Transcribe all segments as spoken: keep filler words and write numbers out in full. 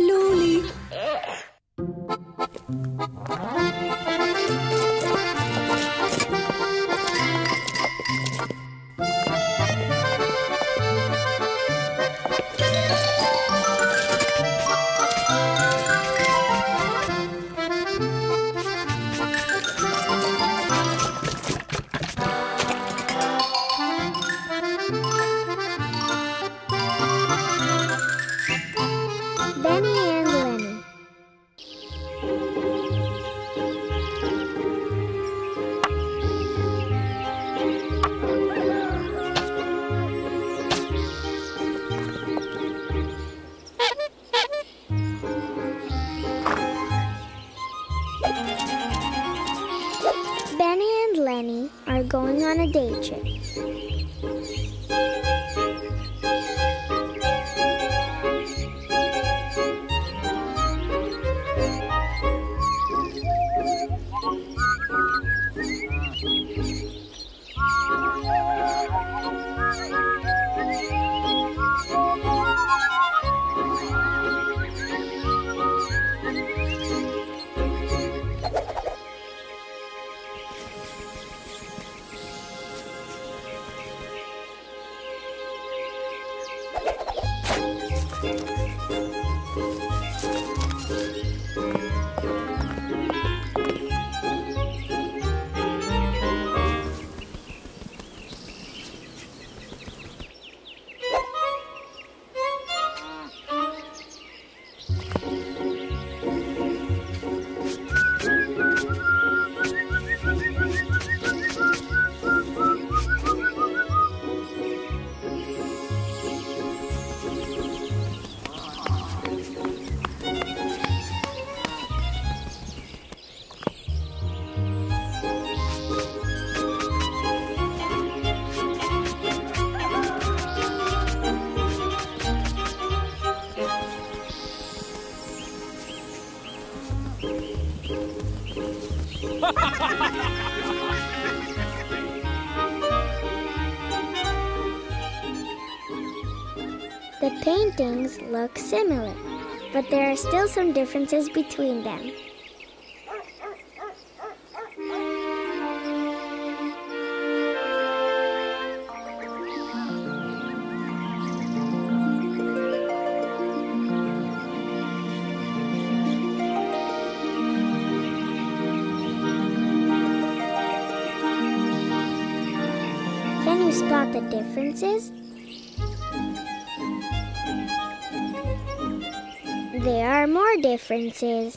Luli. Benny and Lenny. Benny and Lenny are going on a day trip. The paintings look similar, but there are still some differences between them. Can you spot the differences? There are more differences.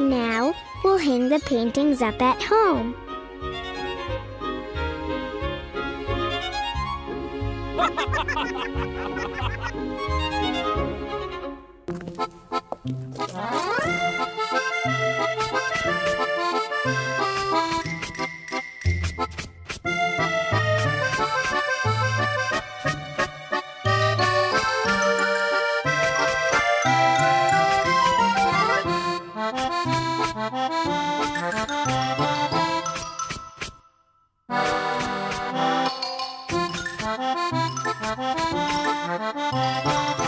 Now, we'll hang the paintings up at home. Bye.